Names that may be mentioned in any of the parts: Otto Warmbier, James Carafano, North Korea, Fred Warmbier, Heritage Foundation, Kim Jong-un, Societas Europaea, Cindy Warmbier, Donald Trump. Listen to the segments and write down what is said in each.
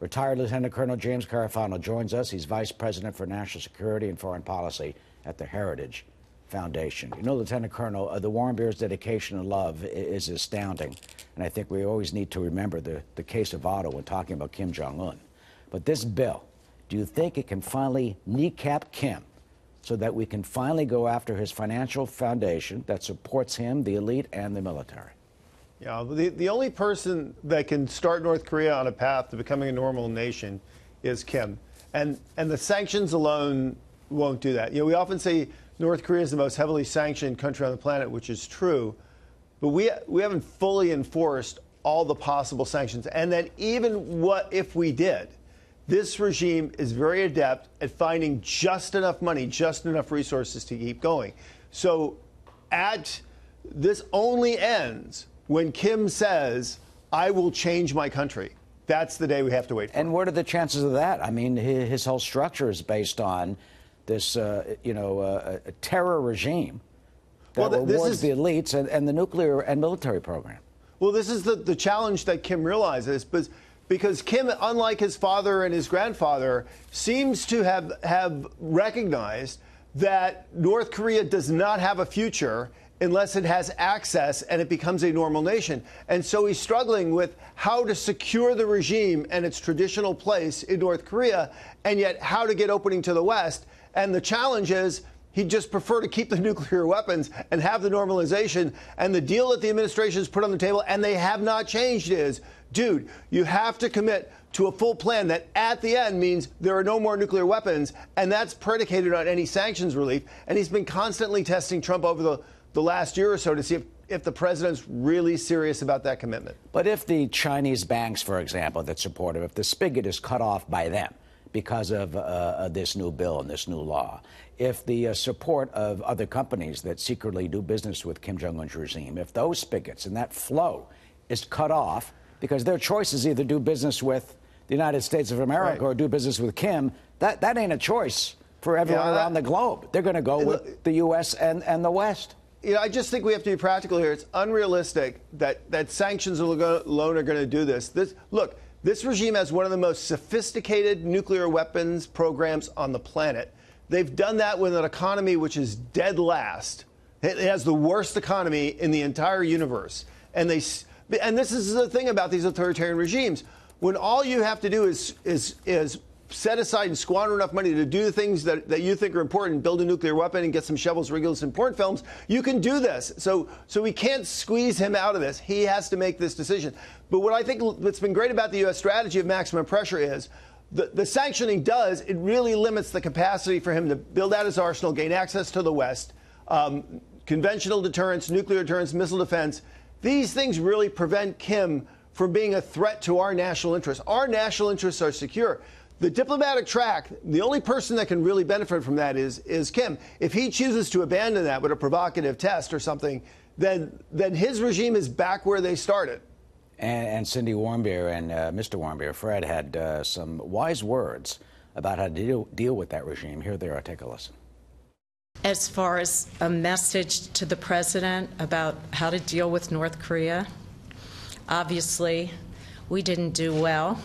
Retired Lieutenant Colonel James Carafano joins us. He's Vice President for National Security and Foreign Policy at the Heritage Foundation. You know, Lieutenant Colonel, the Warmbier's dedication and love is astounding, and I think we always need to remember the case of Otto when talking about Kim Jong-un. But this bill, do you think it can finally kneecap Kim so that we can finally go after his financial foundation that supports him, the elite, and the military? Yeah, the only person that can start North Korea on a path to becoming a normal nation is Kim. And the sanctions alone won't do that. You know, we often say North Korea is the most heavily sanctioned country on the planet, which is true, but we haven't fully enforced all the possible sanctions. And then even what if we did? This regime is very adept at finding just enough money, just enough resources to keep going. So this only ends when Kim says, I will change my country. That's the day we have to wait for. And what are the chances of that? I mean, his whole structure is based on this, terror regime that rewards the elites and the nuclear and military program. Well, this is the challenge that Kim realizes, because Kim, unlike his father and his grandfather, seems to have recognized that North Korea does not have a future unless it has access and it becomes a normal nation. And so he's struggling with how to secure the regime and its traditional place in North Korea, and yet how to get opening to the West. And the challenge is he'd just prefer to keep the nuclear weapons and have the normalization. And the deal that the administration has put on the table, and they have not changed, is, dude, you have to commit to a full plan that at the end means there are no more nuclear weapons, and that's predicated on any sanctions relief. And he's been constantly testing Trump over the last year or so to see if the president's really serious about that commitment. But if the Chinese banks, for example, that support him, if the spigot is cut off by them because of this new bill and this new law, if the support of other companies that secretly do business with Kim Jong-un's regime, if those spigots and that flow is cut off because their choice is either do business with the United States of America or do business with Kim, that ain't a choice for everyone around the globe. They're going to go with the U.S. and the West. You know, I just think we have to be practical here. It's unrealistic that sanctions alone are going to do this. Look, this regime has one of the most sophisticated nuclear weapons programs on the planet. They've done that with an economy which is dead last. It has the worst economy in the entire universe. And this is the thing about these authoritarian regimes. When all you have to do is set aside and squander enough money to do the things that you think are important, build a nuclear weapon and get some shovels, riggles, and porn films, you can do this. So we can't squeeze him out of this. He has to make this decision. But what I think what's been great about the U.S. strategy of maximum pressure is the sanctioning it really limits the capacity for him to build out his arsenal, gain access to the West, conventional deterrence, nuclear deterrence, missile defense. These things really prevent Kim from being a threat to our national interests. Our national interests are secure. The diplomatic track, the only person that can really benefit from that is Kim. If he chooses to abandon that with a provocative test or something, then his regime is back where they started. And Cindy Warmbier and Mr. Warmbier, Fred, had some wise words about how to deal with that regime. Here they are. Take a listen. As far as a message to the president about how to deal with North Korea, obviously we didn't do well.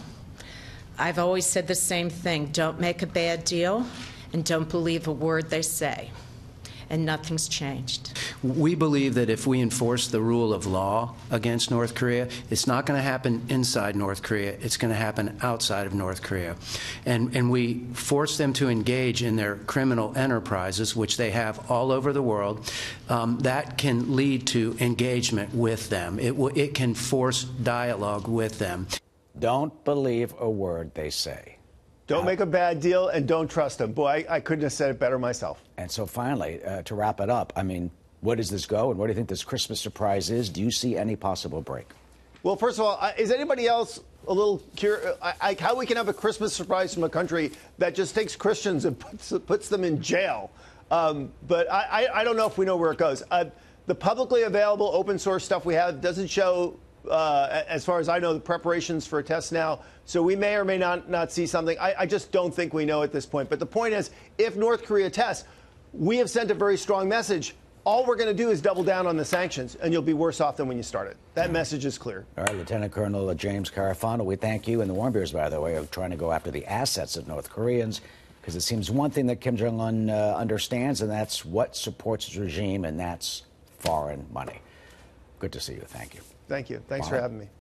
I've always said the same thing. Don't make a bad deal and don't believe a word they say. And nothing's changed. We believe that if we enforce the rule of law against North Korea, it's not going to happen inside North Korea. It's going to happen outside of North Korea. And we force them to engage in their criminal enterprises, which they have all over the world. That can lead to engagement with them. It can force dialogue with them. Don't believe a word they say. Don't make a bad deal and don't trust them. Boy, I couldn't have said it better myself. And so finally, to wrap it up, I mean, where does this go? And what do you think this Christmas surprise is? Do you see any possible break? Well, first of all, is anybody else a little curious? How we can have a Christmas surprise from a country that just takes Christians and puts them in jail? But I don't know if we know where it goes. The publicly available open source stuff we have doesn't show, as far as I know, the preparations for a test now. So we may or may not see something. I just don't think we know at this point. But the point is, if North Korea tests, we have sent a very strong message. all we're going to do is double down on the sanctions, and you'll be worse off than when you started. That message is clear. All right, Lieutenant Colonel James Carafano, we thank you. And the Warmbiers, by the way, are trying to go after the assets of North Koreans, because it seems one thing that Kim Jong-un understands, and that's what supports his regime, and that's foreign money. Good to see you. Thank you. Thank you. Thanks for having me.